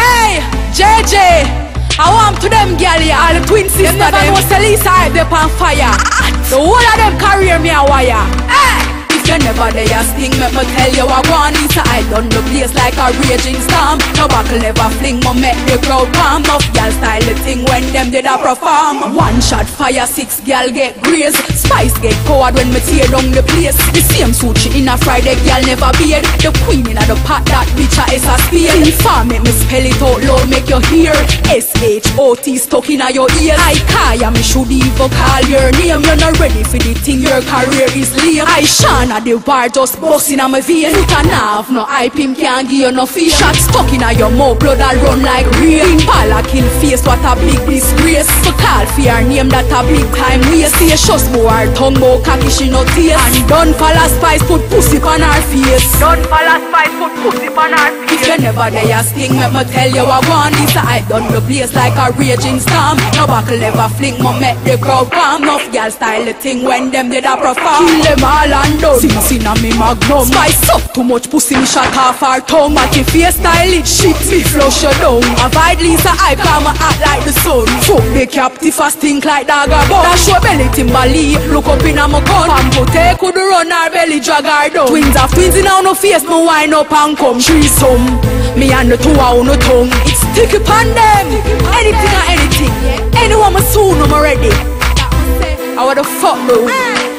Hey, JJ, I want to them girl here, all the twin sisters. Them never know say Lisa Hype they on fire. The whole of them career me a wire. Hey, if you never lay a sting, make me tell you I want Lisa Hype done the place like a raging storm. No buckle never fling, me make the crowd calm. Enough girl style the thing when them did a perform. One shot fire, six girl get graze. Spice get coward when me tear down the place. The same suit she in a Friday girl never beard. The queen in a the pot that bitch a S a spear. Inform make me spell it out loud make you hear. S-H-O-T stuck in a your ears. Ikaya me should even call your name. You're not ready for the thing, your career is lame. I shine at the bar just busting on my vein. You can have no hype, him can't give you no fear. Shot stuck in a your mouth, blood a run like rain. Impala kill face, what a big disgrace. So call for your name that a big time waste. Say just more tongue more cocky she no taste. And don't follow Spice put pussy on her face. Don't follow Spice put pussy on her face. If you never dare a sting, make me tell you I want Lisa Hype done the place like a raging storm. No buckle ever fling, me make the crowd calm. Enough girl style the thing when them did a perform. Kill them all and done. Since in a me magnum. Spice suck too much pussy, me shot half her tongue. But if you style it, shit me flush you down. Avoid Lisa Hype, come act like the sun. Fuck the captive, fast think like dagabone. That show belly Timberlee. Look up in a my gun. Pampote could run her belly drag her down. Twins of twins in on no face, me wind up and come. Threesome, me and the two on the tongue. It's stick upon them, anything or anything. Anyone me soon I'm ready. I wanna fuck though.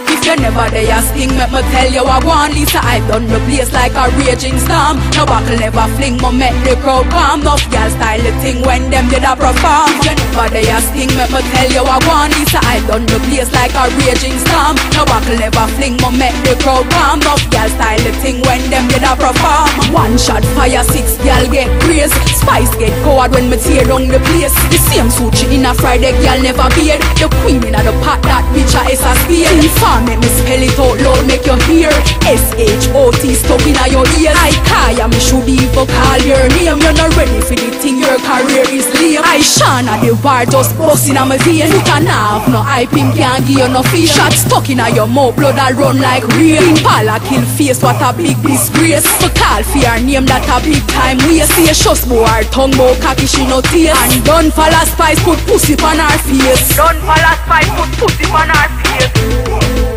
If you never dare a sting, make me tell you I want Lisa Hype done the place like a raging storm. No buckle never fling, me make the crowd calm. Enough girl style the thing when them did a perform. If you never dare a sting, make me tell you I want Lisa Hype done the place like a raging storm. No buckle never fling, me make the crowd calm. Enough girl style the thing when them did a perform. One shot fire, six girl get crazed. Spice get coward when me tear down the place. The same suit she in a Friday girl never beard. The queen in a the pot that bitch a S a spear. Make me spell it out loud, make you hear. S-H-O-T stuck in your ears. Ikaya, me should even call your name. You're not ready for the thing, your career is lame. I shine at the bar just busting on my vein. You can have no hype, him can't give you no fear. Shot stuck in your mouth, blood a run like rain. Impala kill face, what a big disgrace. So call for your name, that a big time waste. Say just more her tongue, more cocky she no taste. And don't follow Spice, put pussy on her face. Don't follow Spice, put pussy on her face.